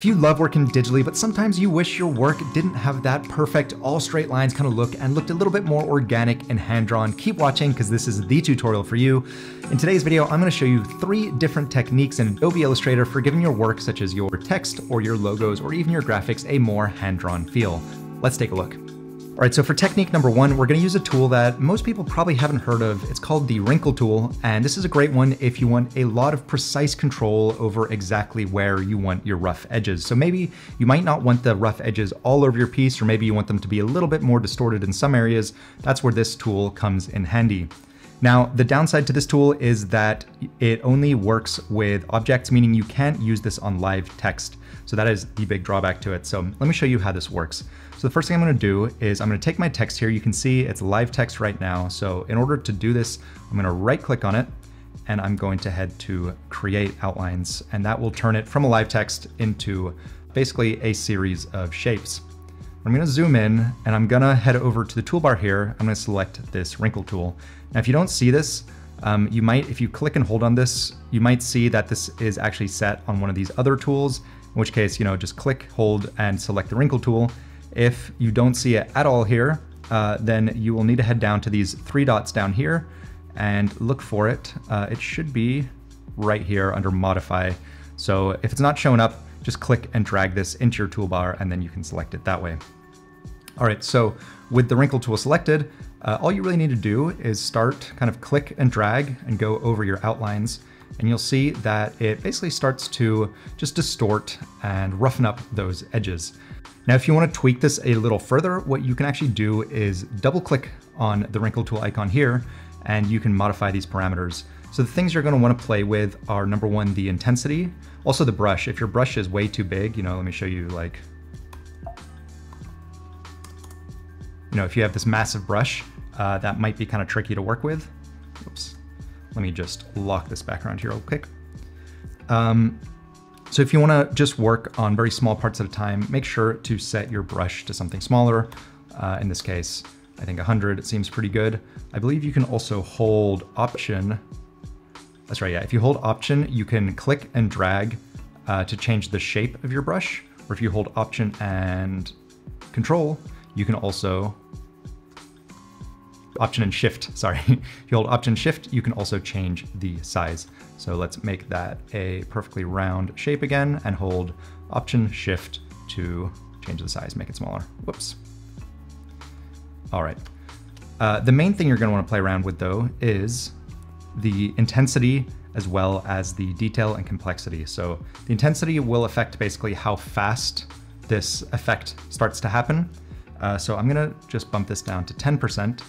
If you love working digitally, but sometimes you wish your work didn't have that perfect all straight lines kind of look and looked a little bit more organic and hand-drawn, keep watching because this is the tutorial for you. In today's video, I'm going to show you 3 different techniques in Adobe Illustrator for giving your work, such as your text or your logos or even your graphics, a more hand-drawn feel. Let's take a look. All right, so for technique number 1, we're gonna use a tool that most people probably haven't heard of. It's called the wrinkle tool, and this is a great one if you want a lot of precise control over exactly where you want your rough edges. So maybe you might not want the rough edges all over your piece, or maybe you want them to be a little bit more distorted in some areas. That's where this tool comes in handy. Now, the downside to this tool is that it only works with objects, meaning you can't use this on live text. So that is the big drawback to it. So let me show you how this works. So the first thing I'm gonna do is I'm gonna take my text here. You can see it's live text right now. So in order to do this, I'm gonna right click on it and I'm going to head to Create Outlines, and that will turn it from a live text into basically a series of shapes. I'm gonna zoom in and I'm gonna head over to the toolbar here. I'm gonna select this wrinkle tool. Now, if you don't see this, you might, if you click and hold on this, you might see that this is actually set on one of these other tools, in which case, you know, just click, hold, and select the wrinkle tool. If you don't see it at all here, then you will need to head down to these 3 dots down here and look for it. It should be right here under Modify. So if it's not showing up, just click and drag this into your toolbar and then you can select it that way. All right, so with the wrinkle tool selected, all you really need to do is start kind of click and drag and go over your outlines, and you'll see that it basically starts to just distort and roughen up those edges. Now, if you want to tweak this a little further, what you can actually do is double click on the wrinkle tool icon here, and you can modify these parameters. So the things you're going to want to play with are, number 1, the intensity, also the brush. If your brush is way too big, you know, let me show you, like, you know, if you have this massive brush, that might be kind of tricky to work with. Oops, let me just lock this background here real quick. So if you want to just work on very small parts at a time, make sure to set your brush to something smaller. In this case, I think 100 seems pretty good. I believe you can also hold Option. That's right, yeah, if you hold Option, you can click and drag to change the shape of your brush, or if you hold Option and Control, you can also, Option and Shift, sorry. If you hold Option Shift, you can also change the size. So let's make that a perfectly round shape again and hold Option Shift to change the size, make it smaller, whoops. All right, the main thing you're gonna wanna play around with though is the intensity as well as the detail and complexity. So the intensity will affect basically how fast this effect starts to happen. So I'm gonna just bump this down to 10%.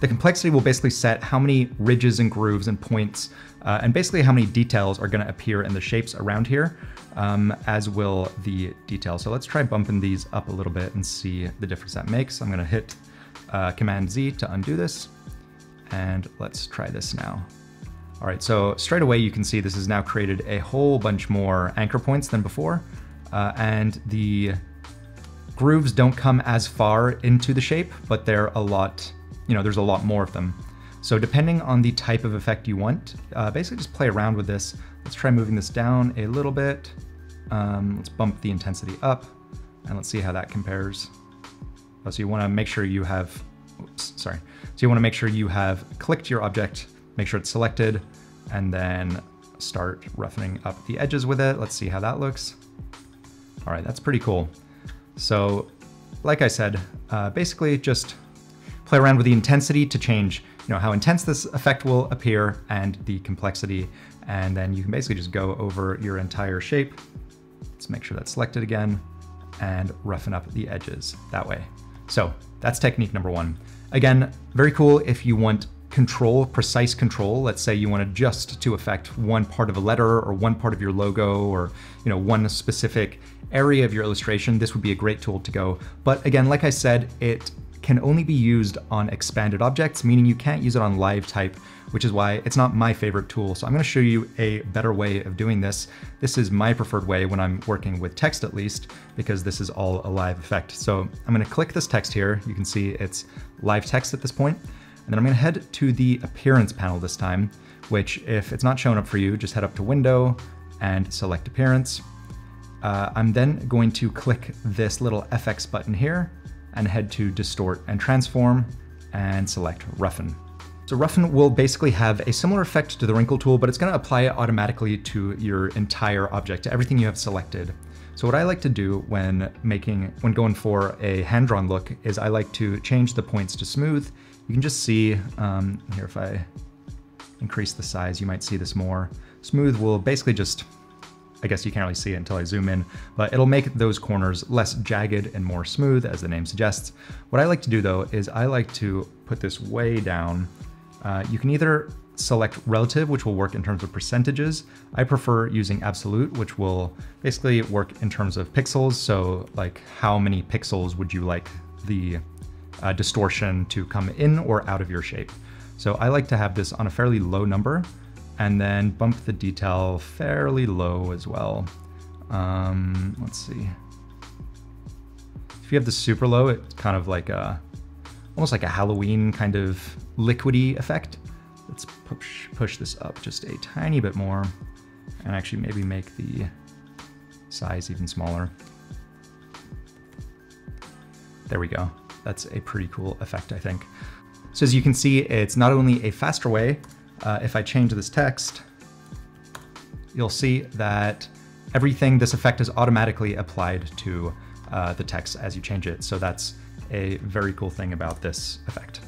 The complexity will basically set how many ridges and grooves and points, and basically how many details are gonna appear in the shapes around here, as will the detail. So let's try bumping these up a little bit and see the difference that makes. I'm gonna hit Command Z to undo this, and let's try this now. All right, so straight away you can see this has now created a whole bunch more anchor points than before, and the grooves don't come as far into the shape, but they're a lot, you know, there's a lot more of them. So depending on the type of effect you want, basically just play around with this. Let's try moving this down a little bit. Let's bump the intensity up and let's see how that compares. Oh, so you wanna make sure you have, oops, sorry. So you wanna make sure you have clicked your object, make sure it's selected, and then start roughening up the edges with it. Let's see how that looks. All right, that's pretty cool. So like I said, basically just play around with the intensity to change, you know, how intense this effect will appear and the complexity. And then you can basically just go over your entire shape. Let's make sure that's selected again and roughen up the edges that way. So that's technique number 1. Again, very cool if you want control, precise control. Let's say you want to adjust to affect one part of a letter or one part of your logo or, you know, one specific area of your illustration. This would be a great tool to go. But again, like I said, it can only be used on expanded objects, meaning you can't use it on live type, which is why it's not my favorite tool. So I'm going to show you a better way of doing this. This is my preferred way when I'm working with text, at least, because this is all a live effect. So I'm going to click this text here. You can see it's live text at this point. And then I'm gonna head to the appearance panel this time, which if it's not showing up for you, just head up to Window and select Appearance. I'm then going to click this little FX button here and head to Distort and Transform and select Roughen. So Roughen will basically have a similar effect to the Wrinkle tool, but it's going to apply it automatically to your entire object, to everything you have selected. So what I like to do when going for a hand-drawn look is I like to change the points to smooth. You can just see here, if I increase the size, you might see this more. Smooth will basically just, I guess you can't really see it until I zoom in, but it'll make those corners less jagged and more smooth, as the name suggests. What I like to do though is I like to put this way down. You can either select relative, which will work in terms of percentages. I prefer using absolute, which will basically work in terms of pixels. So like, how many pixels would you like the distortion to come in or out of your shape? So I like to have this on a fairly low number and then bump the detail fairly low as well. Let's see. If you have the super low, it's kind of like almost like a Halloween kind of liquidy effect. Let's push this up just a tiny bit more and actually maybe make the size even smaller. There we go. That's a pretty cool effect, I think. So as you can see, it's not only a faster way. If I change this text, you'll see that this effect is automatically applied to the text as you change it. So that's a very cool thing about this effect.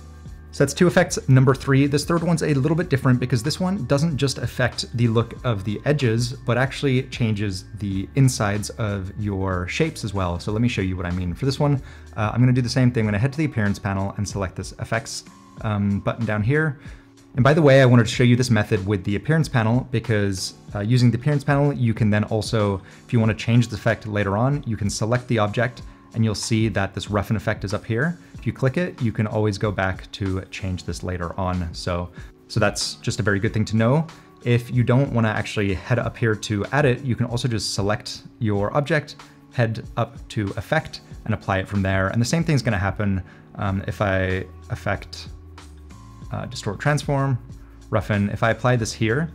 So that's two effects, number three. This third one's a little bit different because this one doesn't just affect the look of the edges, but actually changes the insides of your shapes as well. So let me show you what I mean. For this one, I'm gonna do the same thing. I'm gonna head to the Appearance panel and select this effects button down here. And by the way, I wanted to show you this method with the Appearance panel because using the Appearance panel, you can then also, if you wanna change the effect later on, you can select the object and you'll see that this Roughen effect is up here. If you click it, you can always go back to change this later on. So that's just a very good thing to know. If you don't want to actually head up here to add it, you can also just select your object, head up to Effect, and apply it from there. And the same thing's going to happen if I Effect, Distort, Transform, Roughen. If I apply this here,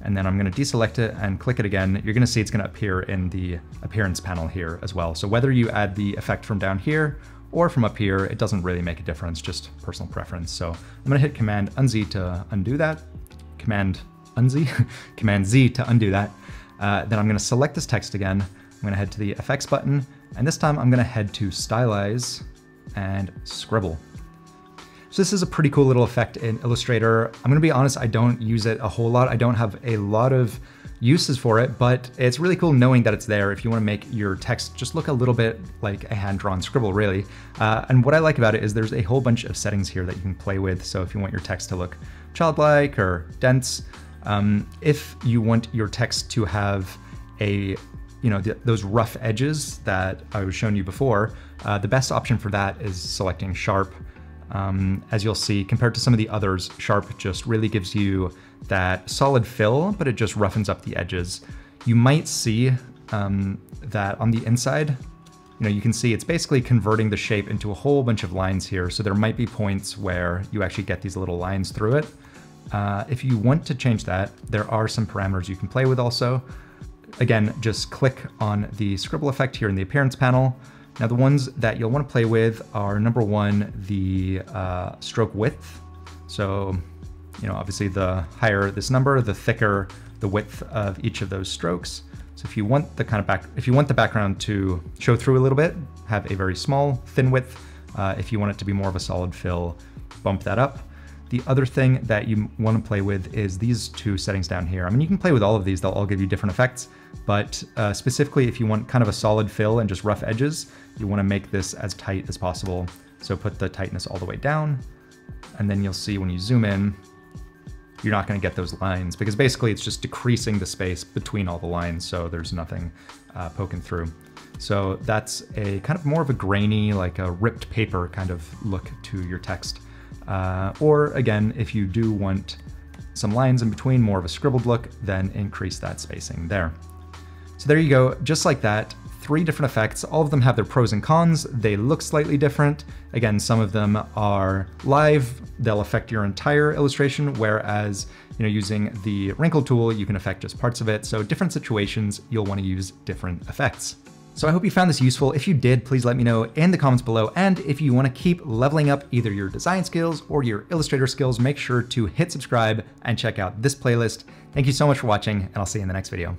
and then I'm going to deselect it and click it again, you're going to see it's going to appear in the Appearance panel here as well. So whether you add the effect from down here or from up here, it doesn't really make a difference, just personal preference. So I'm going to hit Command-Z to undo that, Command-Z to undo that. Then I'm going to select this text again. I'm going to head to the FX button, and this time I'm going to head to Stylize and Scribble. So this is a pretty cool little effect in Illustrator. I'm gonna be honest, I don't use it a whole lot. I don't have a lot of uses for it, but it's really cool knowing that it's there if you wanna make your text just look a little bit like a hand-drawn scribble, really. And what I like about it is there's a whole bunch of settings here that you can play with. So if you want your text to look childlike or dense, if you want your text to have a those rough edges that I was showing you before, the best option for that is selecting Sharp. As you'll see, compared to some of the others, Sharp just really gives you that solid fill, but it just roughens up the edges. You might see that on the inside, you can see it's basically converting the shape into a whole bunch of lines here. So there might be points where you actually get these little lines through it. If you want to change that, there are some parameters you can play with also. Again, just click on the Scribble effect here in the Appearance panel. Now the ones that you'll want to play with are number one, the stroke width. So, obviously the higher this number, the thicker the width of each of those strokes. So if you want the background to show through a little bit, have a very small, thin width. If you want it to be more of a solid fill, bump that up. The other thing that you want to play with is these two settings down here. I mean, you can play with all of these, they'll all give you different effects, but specifically if you want kind of a solid fill and just rough edges, you want to make this as tight as possible. So put the tightness all the way down, and then you'll see when you zoom in, you're not going to get those lines because basically it's just decreasing the space between all the lines. So there's nothing poking through. So that's a kind of more of a grainy, like a ripped paper kind of look to your text. Or again, if you do want some lines in between, more of a scribbled look, then increase that spacing there. So there you go, just like that. 3 different effects. All of them have their pros and cons. They look slightly different. Again, some of them are live. They'll affect your entire illustration, whereas using the wrinkle tool, you can affect just parts of it. So different situations, you'll want to use different effects. So I hope you found this useful. If you did, please let me know in the comments below. And if you want to keep leveling up either your design skills or your Illustrator skills, make sure to hit subscribe and check out this playlist. Thank you so much for watching, and I'll see you in the next video.